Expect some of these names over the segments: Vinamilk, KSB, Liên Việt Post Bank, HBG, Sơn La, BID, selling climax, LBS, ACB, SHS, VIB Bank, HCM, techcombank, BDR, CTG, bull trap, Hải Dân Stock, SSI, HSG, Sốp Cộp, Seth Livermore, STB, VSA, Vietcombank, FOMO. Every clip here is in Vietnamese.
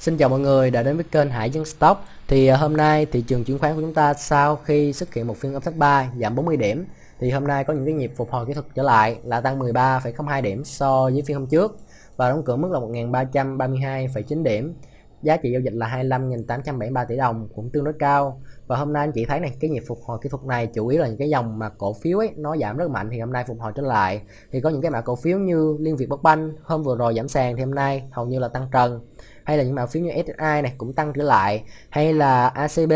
Xin chào mọi người đã đến với kênh Hải Dân Stock. Thì hôm nay thị trường chứng khoán của chúng ta sau khi xuất hiện một phiên âm tháng 3 giảm 40 điểm thì hôm nay có những cái nhịp phục hồi kỹ thuật trở lại, là tăng 13,02 điểm so với phiên hôm trước và đóng cửa mức là 1.332,9 điểm. Giá trị giao dịch là 25.873 tỷ đồng, cũng tương đối cao. Và hôm nay anh chị thấy này, cái nhịp phục hồi kỹ thuật này chủ yếu là những cái dòng mà cổ phiếu ấy nó giảm rất mạnh thì hôm nay phục hồi trở lại. Thì có những cái mã cổ phiếu như Liên Việt Post Bank hôm vừa rồi giảm sàn thì hôm nay hầu như là tăng trần, hay là những mã phiếu như SSI này cũng tăng trở lại, hay là ACB,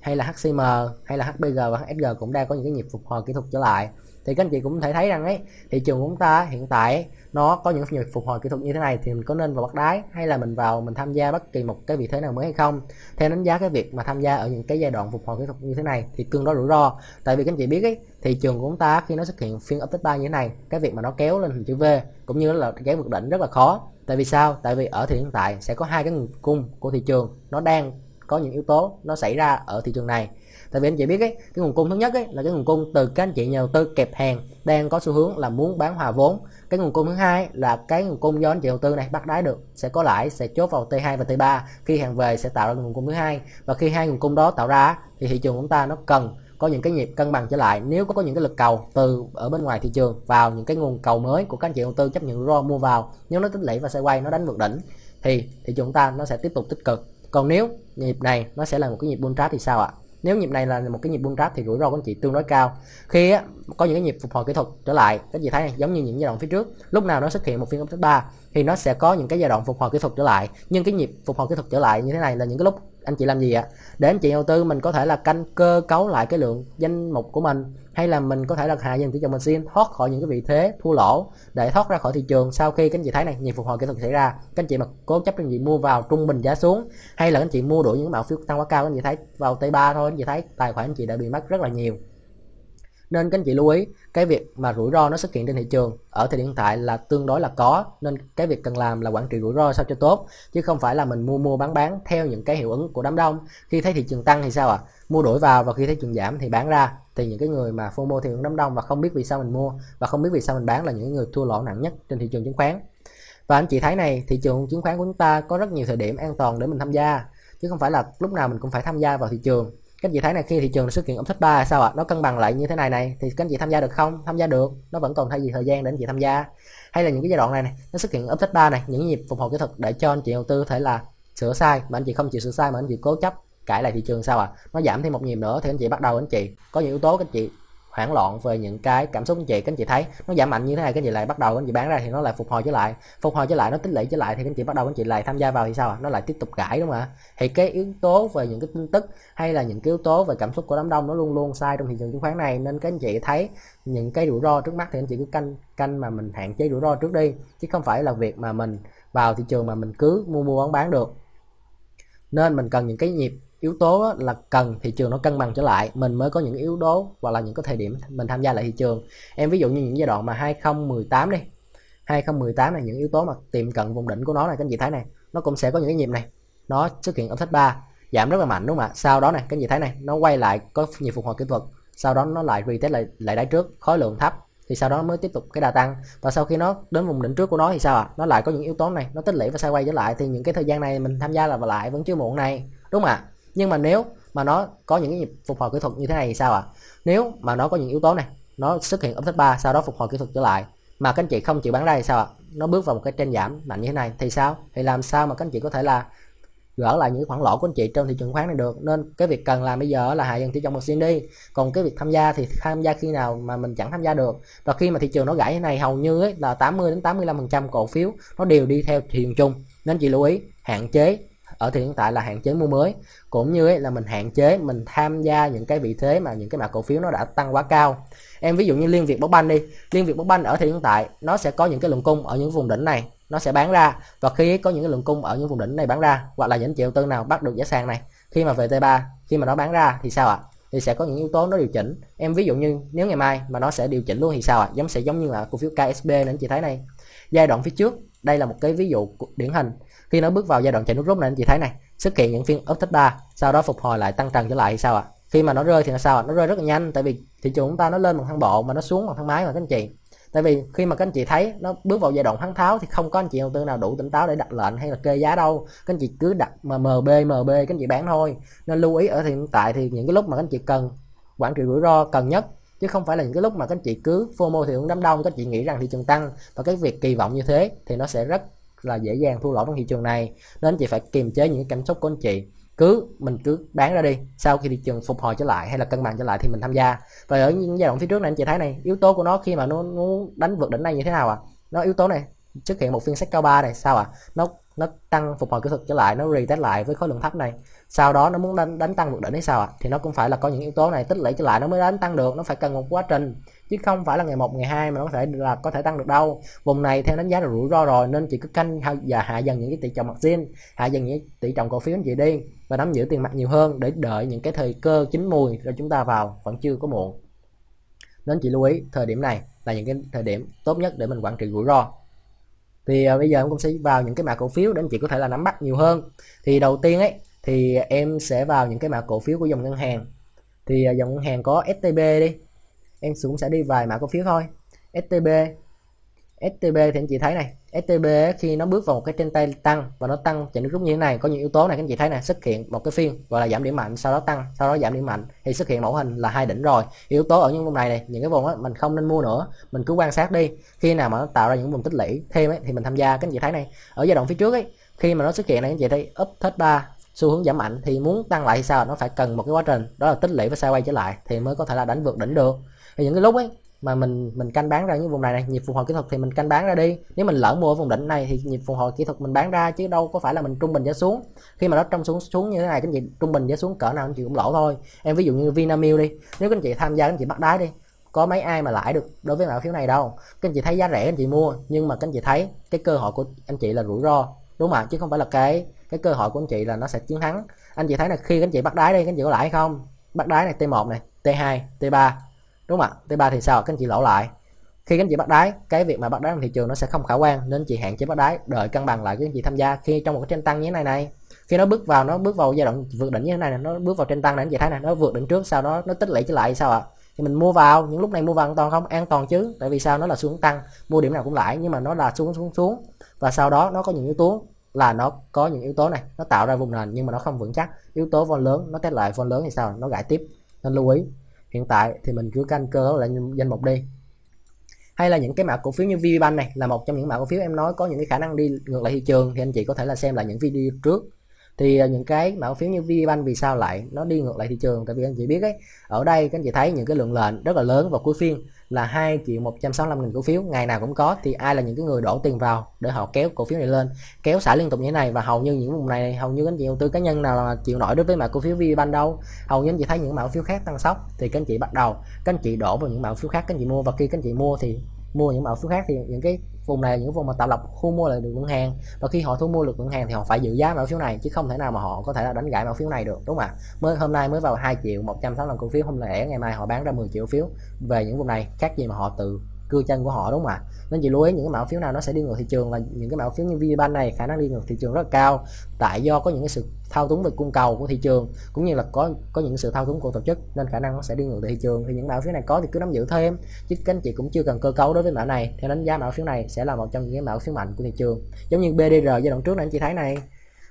hay là HCM, hay là HBG và HSG cũng đang có những cái nhịp phục hồi kỹ thuật trở lại. Thì các anh chị cũng thể thấy rằng ấy, thị trường của chúng ta hiện tại nó có những nhịp phục hồi kỹ thuật như thế này thì mình có nên vào bắt đáy hay là mình vào mình tham gia bất kỳ một cái vị thế nào mới hay không. Theo đánh giá, cái việc mà tham gia ở những cái giai đoạn phục hồi kỹ thuật như thế này thì tương đối rủi ro, tại vì các anh chị biết ấy, thị trường của chúng ta khi nó xuất hiện phiên update 3 như thế này, cái việc mà nó kéo lên hình chữ V cũng như là kéo vượt đỉnh rất là khó. Tại vì sao? Tại vì ở thời điểm hiện tại sẽ có hai cái nguồn cung của thị trường nó đang có những yếu tố nó xảy ra ở thị trường này. Tại vì anh chị biết ấy, cái nguồn cung thứ nhất ấy, là cái nguồn cung từ các anh chị nhà đầu tư kẹp hàng đang có xu hướng là muốn bán hòa vốn. Cái nguồn cung thứ hai là cái nguồn cung do anh chị đầu tư này bắt đáy được, sẽ có lãi, sẽ chốt vào T2 và T3, khi hàng về sẽ tạo ra nguồn cung thứ hai. Và khi hai nguồn cung đó tạo ra thì thị trường của chúng ta nó cần có những cái nhịp cân bằng trở lại. Nếu có những cái lực cầu từ ở bên ngoài thị trường vào những cái nguồn cầu mới của các anh chị đầu tư chấp nhận rủi ro mua vào, nếu nó tích lũy và sẽ quay nó đánh vượt đỉnh thì thị trường chúng ta nó sẽ tiếp tục tích cực. Còn nếu nhịp này nó sẽ là một cái nhịp bull trap thì sao ạ? Nếu nhịp này là một cái nhịp bull trap thì rủi ro của anh chị tương đối cao. Khi á, có những cái nhịp phục hồi kỹ thuật trở lại, các anh chị thấy này, giống như những giai đoạn phía trước, lúc nào nó xuất hiện một phiên uptrend 3 thì nó sẽ có những cái giai đoạn phục hồi kỹ thuật trở lại. Nhưng cái nhịp phục hồi kỹ thuật trở lại như thế này là những cái lúc anh chị làm gì ạ? Để anh chị đầu tư mình có thể là canh cơ cấu lại cái lượng danh mục của mình, hay là mình có thể là hạ dần tỷ trọng, mình xin thoát khỏi những cái vị thế thua lỗ để thoát ra khỏi thị trường. Sau khi các anh chị thấy này, nhịp phục hồi kỹ thuật xảy ra, các anh chị mà cố chấp anh chị mua vào trung bình giá xuống, hay là các anh chị mua đuổi những mã phiếu tăng quá cao, các anh chị thấy vào T3 thôi, các anh chị thấy tài khoản anh chị đã bị mất rất là nhiều. Nên các anh chị lưu ý, cái việc mà rủi ro nó xuất hiện trên thị trường ở thời điểm hiện tại là tương đối là có, nên cái việc cần làm là quản trị rủi ro sao cho tốt, chứ không phải là mình mua bán theo những cái hiệu ứng của đám đông. Khi thấy thị trường tăng thì sao ạ? Mua đổi vào, và khi thấy thị trường giảm thì bán ra. Thì những cái người mà FOMO theo đám đông và không biết vì sao mình mua và không biết vì sao mình bán là những người thua lỗ nặng nhất trên thị trường chứng khoán. Và anh chị thấy này, thị trường chứng khoán của chúng ta có rất nhiều thời điểm an toàn để mình tham gia, chứ không phải là lúc nào mình cũng phải tham gia vào thị trường. Các anh chị thấy này, khi thị trường xuất hiện uptrend 3 sao ạ? Nó cân bằng lại như thế này này thì các anh chị tham gia được không? Tham gia được, nó vẫn còn thay vì thời gian để anh chị tham gia. Hay là những cái giai đoạn này này, nó xuất hiện uptrend 3 này, những nhịp phục hồi kỹ thuật để cho anh chị đầu tư thể là sửa sai, mà anh chị không chịu sửa sai mà anh chị cố chấp cãi lại thị trường sao ạ? Nó giảm thêm một nhịp nữa thì anh chị bắt đầu, anh chị có những yếu tố các anh chị hoảng loạn về những cái cảm xúc anh chị. Các anh chị thấy nó giảm mạnh như thế này, các anh chị lại bắt đầu anh chị bán ra thì nó lại phục hồi trở lại, nó tích lũy trở lại thì các anh chị bắt đầu anh chị lại tham gia vào thì sao ạ? Nó lại tiếp tục gãi, đúng không ạ? Thì cái yếu tố về những cái tin tức hay là những cái yếu tố về cảm xúc của đám đông nó luôn luôn sai trong thị trường chứng khoán này. Nên các anh chị thấy những cái rủi ro trước mắt thì anh chị cứ canh mà mình hạn chế rủi ro trước đi, chứ không phải là việc mà mình vào thị trường mà mình cứ mua bán được. Nên mình cần những cái nhịp yếu tố là cần thị trường nó cân bằng trở lại mình mới có những yếu tố hoặc là những cái thời điểm mình tham gia lại thị trường. Em ví dụ như những giai đoạn mà 2018 đi, 2018 là những yếu tố mà tiệm cận vùng đỉnh của nó này, các anh chị thấy này, nó cũng sẽ có những cái nhịp này, nó xuất hiện uptrend 3 giảm rất là mạnh, đúng không ạ? Sau đó này, các anh chị thấy này, nó quay lại có nhịp phục hồi kỹ thuật, sau đó nó lại retest lại đáy trước khối lượng thấp thì sau đó mới tiếp tục cái đà tăng. Và sau khi nó đến vùng đỉnh trước của nó thì sao ạ? Nó lại có những yếu tố này, nó tích lũy và sideways trở lại thì những cái thời gian này mình tham gia là lại vẫn chưa muộn này, đúng không ạ? Nhưng mà nếu mà nó có những cái nhịp phục hồi kỹ thuật như thế này thì sao ạ? Nếu mà nó có những yếu tố này, nó xuất hiện uptrend 3 sau đó phục hồi kỹ thuật trở lại mà các anh chị không chịu bán ra thì sao ạ? Nó bước vào một cái trend giảm mạnh như thế này thì sao? Thì làm sao mà các anh chị có thể là gỡ lại những khoản lỗ của anh chị trong thị trường khoán này được. Nên cái việc cần làm bây giờ là hạ dần tỷ trọng một xin đi. Còn cái việc tham gia thì tham gia khi nào mà mình chẳng tham gia được. Và khi mà thị trường nó gãy thế này, hầu như ấy là 80 đến 85% cổ phiếu nó đều đi theo thị trường chung. Nên chị lưu ý hạn chế ở thời điểm hiện tại là hạn chế mua mới, cũng như ấy là mình hạn chế mình tham gia những cái vị thế mà những cái mã cổ phiếu nó đã tăng quá cao. Em ví dụ như Liên Việt Post Bank đi, Liên Việt Post Bank ở thời điểm hiện tại nó sẽ có những cái lượng cung ở những vùng đỉnh này, nó sẽ bán ra, và khi có những cái lượng cung ở những vùng đỉnh này bán ra, hoặc là những triệu tư nào bắt được giá sàn này, khi mà về T3 khi mà nó bán ra thì sao ạ? Thì sẽ có những yếu tố nó điều chỉnh. Em ví dụ như nếu ngày mai mà nó sẽ điều chỉnh luôn thì sao ạ? Giống như là cổ phiếu KSB này, anh chị thấy này, giai đoạn phía trước đây là một cái ví dụ điển hình. Khi nó bước vào giai đoạn chạy nước rút này, anh chị thấy này, xuất hiện những phiên uptrend 3 sau đó phục hồi lại tăng trần trở lại thì sao ạ? Khi mà nó rơi thì nó sao ạ? Nó rơi rất là nhanh, tại vì thị trường chúng ta nó lên bằng thang bộ mà nó xuống bằng thang máy mà các anh chị. Tại vì khi mà các anh chị thấy nó bước vào giai đoạn bán tháo thì không có anh chị đầu tư nào đủ tỉnh táo để đặt lệnh hay là kê giá đâu. Các anh chị cứ đặt mà MB các anh chị bán thôi. Nên lưu ý ở hiện tại thì những cái lúc mà các anh chị cần quản trị rủi ro cần nhất, chứ không phải là những cái lúc mà các anh chị cứ FOMO thị trường đám đông, các anh chị nghĩ rằng thị trường tăng, và cái việc kỳ vọng như thế thì nó sẽ rất là dễ dàng thua lỗ trong thị trường này. Nên anh chị phải kiềm chế những cảm xúc của anh chị, mình cứ bán ra đi, sau khi thị trường phục hồi trở lại hay là cân bằng trở lại thì mình tham gia. Và ở những giai đoạn phía trước này anh chị thấy này, yếu tố của nó khi mà nó đánh vượt đỉnh này như thế nào ạ? Nó yếu tố này xuất hiện một phiên sách cao 3 này, sao ạ? Nó tăng phục hồi kỹ thuật trở lại, nó retest lại với khối lượng thấp này, sau đó nó muốn đánh tăng vượt đỉnh hay sao ạ? Thì nó cũng phải là có những yếu tố này tích lũy trở lại nó mới đánh tăng được, nó phải cần một quá trình chứ không phải là ngày 1 ngày 2 mà nó có thể tăng được đâu. Vùng này theo đánh giá là rủi ro rồi, nên chị cứ canh và hạ dần những cái tỷ trọng margin, hạ dần những tỷ trọng cổ phiếu anh chị đi, và nắm giữ tiền mặt nhiều hơn để đợi những cái thời cơ chín mùi rồi chúng ta vào, vẫn chưa có muộn. Nên chị lưu ý thời điểm này là những cái thời điểm tốt nhất để mình quản trị rủi ro. Thì bây giờ em cũng sẽ vào những cái mã cổ phiếu để anh chị có thể là nắm bắt nhiều hơn. Thì đầu tiên ấy thì em sẽ vào những cái mã cổ phiếu của dòng ngân hàng. Thì dòng ngân hàng có STB đi, em cũng sẽ đi vài mã cổ phiếu thôi. STB thì anh chị thấy này, STB khi nó bước vào một cái trên tay tăng và nó tăng chạy nước rút như thế này, có những yếu tố này các anh chị thấy này, xuất hiện một cái phiên gọi là giảm điểm mạnh, sau đó tăng, sau đó giảm điểm mạnh, thì xuất hiện mẫu hình là hai đỉnh rồi. Yếu tố ở những vùng này này, những cái vùng đó mình không nên mua nữa, mình cứ quan sát đi. Khi nào mà nó tạo ra những vùng tích lũy thêm ấy thì mình tham gia. Các anh chị thấy này, ở giai đoạn phía trước ấy, khi mà nó xuất hiện này anh chị thấy up hết 3 xu hướng giảm mạnh, thì muốn tăng lại thì sao, nó phải cần một cái quá trình đó là tích lũy và sao quay trở lại thì mới có thể là đánh vượt đỉnh được. Thì những cái lúc ấy mà mình canh bán ra những vùng này này, nhịp phục hồi kỹ thuật thì mình canh bán ra đi. Nếu mình lỡ mua vùng đỉnh này thì nhịp phục hồi kỹ thuật mình bán ra, chứ đâu có phải là mình trung bình giá xuống. Khi mà nó trong xuống như thế này, các anh chị trung bình giá xuống cỡ nào anh chị cũng lỗ thôi. Em ví dụ như Vinamilk đi, nếu các anh chị tham gia các anh chị bắt đáy đi, có mấy ai mà lãi được đối với mã phiếu này đâu. Các anh chị thấy giá rẻ anh chị mua, nhưng mà các anh chị thấy cái cơ hội của anh chị là rủi ro, đúng không ạ? Chứ không phải là cái cơ hội của anh chị là nó sẽ chiến thắng. Anh chị thấy là khi các anh chị bắt đáy đi, các anh chị có lãi không? Bắt đáy này T1 này, T2, T3, đúng không ạ? T3 thì sao? Các anh chị lỗ lại. Khi các anh chị bắt đáy, cái việc mà bắt đáy trong thị trường nó sẽ không khả quan, nên chị hạn chế bắt đáy, đợi cân bằng lại các anh chị tham gia. Khi trong một cái trend tăng như thế này này, khi nó bước vào giai đoạn vượt đỉnh như thế này, nó bước vào trend tăng này, anh chị thấy này, nó vượt đỉnh trước, sau đó nó tích lũy trở lại sao ạ? Thì mình mua vào, những lúc này mua vào an toàn không? An toàn chứ, tại vì sao? Nó là xu hướng tăng, mua điểm nào cũng lãi, nhưng mà nó là xuống và sau đó nó có những yếu tố là nó có những yếu tố này, nó tạo ra vùng nền nhưng mà nó không vững chắc, yếu tố vol lớn, nó test lại vol lớn thì sao? Nó gãi tiếp. Nên lưu ý hiện tại thì mình cứ canh cơ lại danh mục đi. Hay là những cái mã cổ phiếu như VIB Bank này là một trong những mã cổ phiếu em nói có những cái khả năng đi ngược lại thị trường, thì anh chị có thể là xem lại những video trước. Thì những cái mã cổ phiếu như VIB Bank vì sao lại nó đi ngược lại thị trường, tại vì anh chị biết ấy, ở đây các anh chị thấy những cái lượng lệnh rất là lớn vào cuối phiên là 2.165.000 cổ phiếu, ngày nào cũng có. Thì ai là những cái người đổ tiền vào để họ kéo cổ phiếu này lên, kéo xả liên tục như thế này, và hầu như những vùng này hầu như các anh chị đầu tư cá nhân nào là chịu nổi đối với mã cổ phiếu VIB Bank đâu. Hầu như anh chị thấy những mã cổ phiếu khác tăng sốc thì các anh chị bắt đầu các anh chị đổ vào những mã cổ phiếu khác, các anh chị mua, và khi các anh chị mua thì mua những mã cổ phiếu khác, thì những cái vùng này những vùng mà tạo lập thu mua lại được lượng hàng, và khi họ thu mua được lượng hàng thì họ phải giữ giá mã cổ phiếu này, chứ không thể nào mà họ có thể là đánh gãy mã cổ phiếu này được, đúng không ạ? Hôm nay mới vào 2.165 cổ phiếu, không lẽ ngày mai họ bán ra 10 triệu phiếu về những vùng này, khác gì mà họ tự cưa chân của họ, đúng không ạ? Nên chị lưu ý những cái mã cổ phiếu nào nó sẽ đi ngược thị trường, là những cái mã cổ phiếu như VIB Bank này khả năng đi ngược thị trường rất là cao, tại do có những cái sự thao túng về cung cầu của thị trường, cũng như là có những sự thao túng của tổ chức, nên khả năng nó sẽ đi ngược thị trường. Thì những mã cổ phiếu này có thì cứ nắm giữ thêm, chứ các anh chị cũng chưa cần cơ cấu đối với mã này. Theo đánh giá mã cổ phiếu này sẽ là một trong những cái mã cổ phiếu mạnh của thị trường, giống như BDR giai đoạn trước này anh chị thấy này,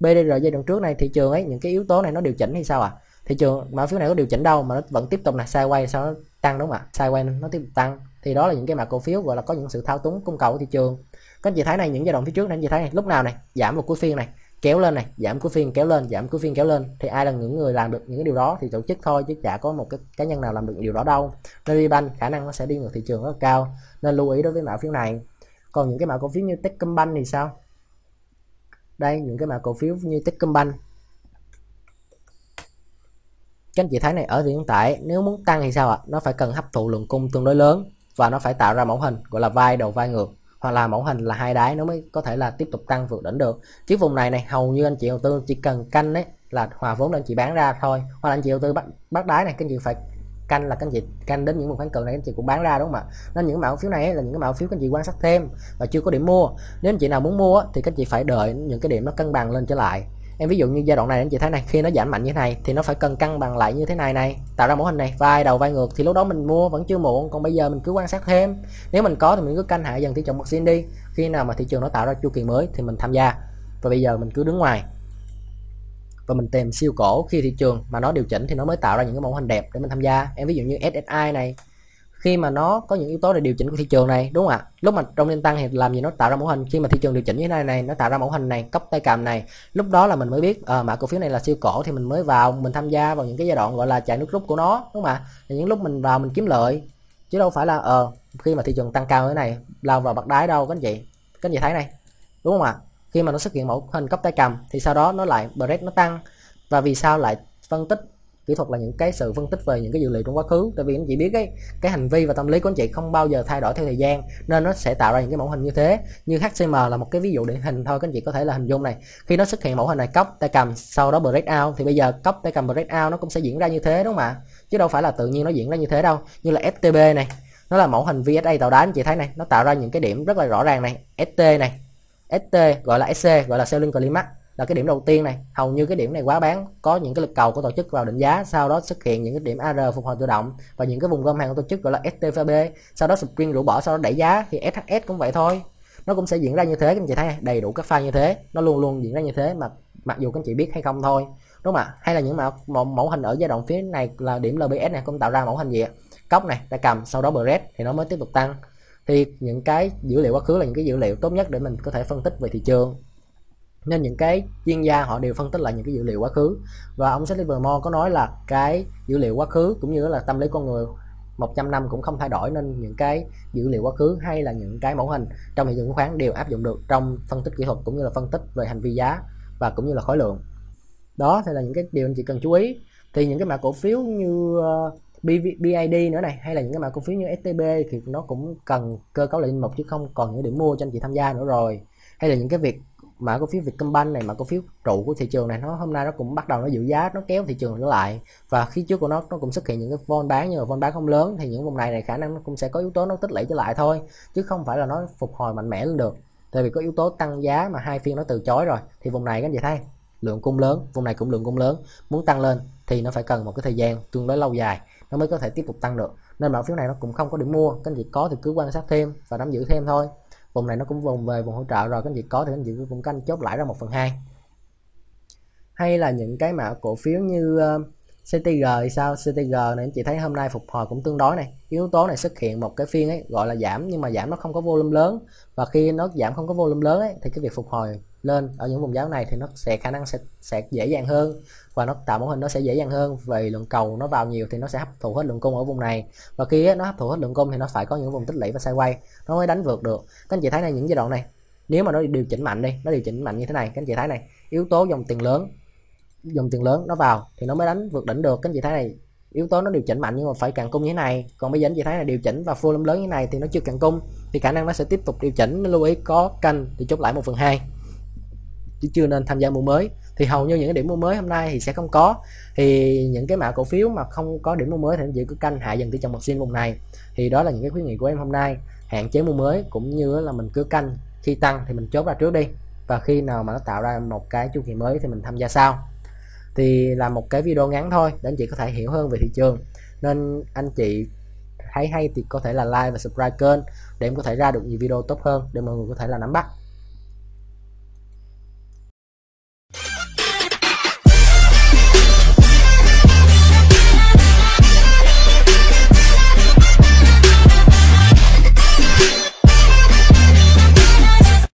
BDR giai đoạn trước này thị trường ấy, những cái yếu tố này nó điều chỉnh hay sao ạ? Thị trường mã cổ phiếu này có điều chỉnh đâu mà nó vẫn tiếp tục là sideways, sau đó tăng, đúng không ạ? Sideways nó tiếp tục tăng, thì đó là những cái mã cổ phiếu gọi là có những sự thao túng cung cầu của thị trường. Các anh chị thấy này, những giai đoạn phía trước này anh chị thấy này, lúc nào này giảm một cuối phiên này kéo lên này, giảm cuối phiên kéo lên, giảm cuối phiên kéo lên, thì ai là những người làm được những cái điều đó? Thì tổ chức thôi, chứ chả có một cái cá nhân nào làm được điều đó đâu. Nên VIB Bank khả năng nó sẽ đi ngược thị trường rất là cao, nên lưu ý đối với mã phiếu này. Còn những cái mã cổ phiếu như Techcombank thì sao? Đây, những cái mã cổ phiếu như Techcombank, các anh chị thấy này, ở hiện tại nếu muốn tăng thì sao ạ? Nó phải cần hấp thụ lượng cung tương đối lớn, và nó phải tạo ra mẫu hình gọi là vai đầu vai ngược, hoặc là mẫu hình là hai đáy, nó mới có thể là tiếp tục tăng vượt đỉnh được. Chứ vùng này này hầu như anh chị đầu tư chỉ cần canh đấy là hòa vốn để anh chị bán ra thôi, hoặc là anh chị đầu tư bắt đáy này, các anh chị phải canh là các anh chị canh đến những vùng kháng cự này các anh chị cũng bán ra, đúng không ạ? Nên những mã cổ phiếu này ấy, là những cái mã cổ phiếu các anh chị quan sát thêm và chưa có điểm mua. Nếu anh chị nào muốn mua thì các anh chị phải đợi những cái điểm nó cân bằng lên trở lại. Em ví dụ như giai đoạn này anh chị thấy này, khi nó giảm mạnh như thế này thì nó phải cần cân bằng lại như thế này này, tạo ra mẫu hình này, vai đầu vai ngược, thì lúc đó mình mua vẫn chưa muộn. Còn bây giờ mình cứ quan sát thêm, nếu mình có thì mình cứ canh hạ dần tỷ trọng margin đi, khi nào mà thị trường nó tạo ra chu kỳ mới thì mình tham gia, và bây giờ mình cứ đứng ngoài và mình tìm siêu cổ. Khi thị trường mà nó điều chỉnh thì nó mới tạo ra những cái mẫu hình đẹp để mình tham gia. Em ví dụ như SSI này, khi mà nó có những yếu tố để điều chỉnh của thị trường này, đúng không ạ? Lúc mà trong phiên tăng thì làm gì nó tạo ra mẫu hình, khi mà thị trường điều chỉnh như thế này này, nó tạo ra mẫu hình này, cốc tay cầm này, lúc đó là mình mới biết mã cổ phiếu này là siêu cổ, thì mình mới vào mình tham gia vào những cái giai đoạn gọi là chạy nước rút của nó, đúng không ạ? Thì những lúc mình vào mình kiếm lợi, chứ đâu phải là khi mà thị trường tăng cao như thế này lao vào bắt đáy đâu các anh chị. Các anh chị thấy này, đúng không ạ? Khi mà nó xuất hiện mẫu hình cốc tay cầm thì sau đó nó lại break, nó tăng. Và vì sao lại phân tích kỹ thuật là những cái sự phân tích về những cái dữ liệu trong quá khứ, tại vì anh chị biết ấy, cái hành vi và tâm lý của anh chị không bao giờ thay đổi theo thời gian, nên nó sẽ tạo ra những cái mẫu hình như thế. Như HCM là một cái ví dụ điển hình thôi, các anh chị có thể là hình dung này, khi nó xuất hiện mẫu hình này cốc tay cầm sau đó break out, thì bây giờ cốc tay cầm break out nó cũng sẽ diễn ra như thế, đúng không ạ? Chứ đâu phải là tự nhiên nó diễn ra như thế đâu. Như là STB này, nó là mẫu hình VSA tạo đáy, anh chị thấy này, nó tạo ra những cái điểm rất là rõ ràng này. ST này, ST gọi là SC, gọi là selling climax, là cái điểm đầu tiên này, hầu như cái điểm này quá bán, có những cái lực cầu của tổ chức vào định giá, sau đó xuất hiện những cái điểm AR phục hồi tự động và những cái vùng gom hàng của tổ chức gọi là STB, sau đó spring rũ bỏ, sau đó đẩy giá. Thì SHS cũng vậy thôi, nó cũng sẽ diễn ra như thế. Các anh chị thấy đầy đủ các pha như thế, nó luôn luôn diễn ra như thế, mà mặc dù các anh chị biết hay không thôi, đúng không ạ? Hay là những mẫu hình ở giai đoạn phía này là điểm LBS này cũng tạo ra mẫu hình gì ạ? Cốc này, ta cầm sau đó break thì nó mới tiếp tục tăng. Thì những cái dữ liệu quá khứ là những cái dữ liệu tốt nhất để mình có thể phân tích về thị trường, nên những cái chuyên gia họ đều phân tích lại những cái dữ liệu quá khứ. Và ông Seth Livermore có nói là cái dữ liệu quá khứ cũng như là tâm lý con người 100 năm cũng không thay đổi, nên những cái dữ liệu quá khứ hay là những cái mẫu hình trong thị trường chứng khoán đều áp dụng được trong phân tích kỹ thuật cũng như là phân tích về hành vi giá và cũng như là khối lượng. Đó thì là những cái điều anh chị cần chú ý. Thì những cái mã cổ phiếu như BID nữa này, hay là những cái mã cổ phiếu như STB thì nó cũng cần cơ cấu lại danh mục, chứ không còn những điểm mua cho anh chị tham gia nữa rồi. Hay là những cái việc mã cổ phiếu Vietcombank này, mã cổ phiếu trụ của thị trường này, nó hôm nay nó cũng bắt đầu nó giữ giá, nó kéo thị trường nó lại, và khi trước của nó cũng xuất hiện những cái vol bán, nhưng mà vol bán không lớn, thì những vùng này này khả năng nó cũng sẽ có yếu tố nó tích lũy trở lại thôi, chứ không phải là nó phục hồi mạnh mẽ lên được, tại vì có yếu tố tăng giá mà hai phiên nó từ chối rồi. Thì vùng này các anh chị thấy lượng cung lớn, vùng này cũng lượng cung lớn, muốn tăng lên thì nó phải cần một cái thời gian tương đối lâu dài nó mới có thể tiếp tục tăng được, nên mã phiếu này nó cũng không có điểm mua. Các anh chị có thì cứ quan sát thêm và nắm giữ thêm thôi. Vùng này nó cũng vùng về vùng hỗ trợ rồi, các anh chị có thì anh chị cũng canh chốt lại ra 1/2. Hay là những cái mã cổ phiếu như CTG thì sao? CTG này anh chị thấy hôm nay phục hồi cũng tương đối này, yếu tố này xuất hiện một cái phiên ấy gọi là giảm, nhưng mà giảm nó không có volume lớn, và khi nó giảm không có volume lớn ấy, thì cái việc phục hồi lên ở những vùng giá này thì nó sẽ khả năng sẽ dễ dàng hơn, và nó tạo mẫu hình nó sẽ dễ dàng hơn, vì lượng cầu nó vào nhiều thì nó sẽ hấp thụ hết lượng cung ở vùng này, và khi ấy, nó hấp thụ hết lượng cung thì nó phải có những vùng tích lũy và sideways nó mới đánh vượt được. Các anh chị thấy này, những giai đoạn này nếu mà nó điều chỉnh mạnh đi, nó điều chỉnh mạnh như thế này, các anh chị thấy này, yếu tố dòng tiền lớn nó vào thì nó mới đánh vượt đỉnh được. Các anh chị thấy này, yếu tố nó điều chỉnh mạnh nhưng mà phải cạn cung như thế này, còn bây giờ anh chị thấy là điều chỉnh và volume lớn như thế này thì nó chưa cạn cung, thì khả năng nó sẽ tiếp tục điều chỉnh. Lưu ý có canh thì chốt lại 1/2, chứ chưa nên tham gia mua mới. Thì hầu như những cái điểm mua mới hôm nay thì sẽ không có, thì những cái mã cổ phiếu mà không có điểm mua mới thì anh chị cứ canh hạ dần tỷ trọng margin vùng này. Thì đó là những cái khuyến nghị của em hôm nay, hạn chế mua mới cũng như là mình cứ canh, khi tăng thì mình chốt ra trước đi, và khi nào mà nó tạo ra một cái chu kỳ mới thì mình tham gia sau. Thì là một cái video ngắn thôi để anh chị có thể hiểu hơn về thị trường, nên anh chị thấy hay thì có thể là like và subscribe kênh để em có thể ra được nhiều video tốt hơn để mọi người có thể là nắm bắt.